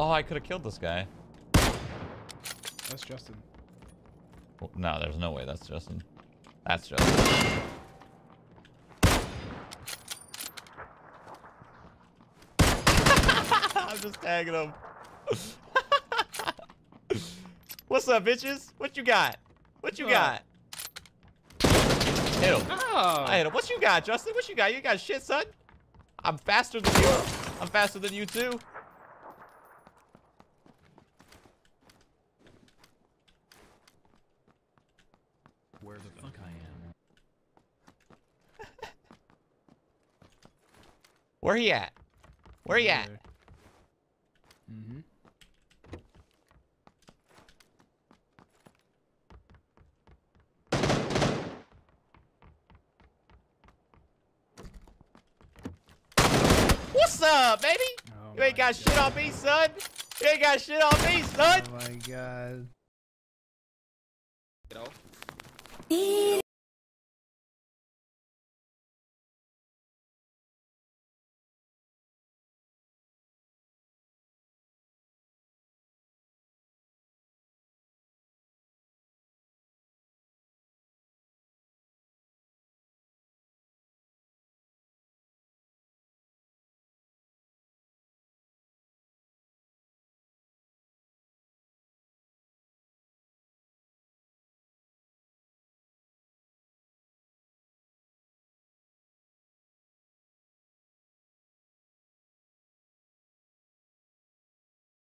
Oh, I could have killed this guy. That's Justin. Oh, no, there's no way that's Justin. That's Justin. I'm just tagging him. What's up, bitches? What you got? What you got? Hit him. Oh. I hit him. What you got, Justin? What you got? You got shit, son? I'm faster than you. I'm faster than you, too. Where the fuck I am? Where he at? Where he at? Mm-hmm. What's up, baby? Oh, you ain't got shit on me, son. You ain't got shit on me, son. Oh my god. You know?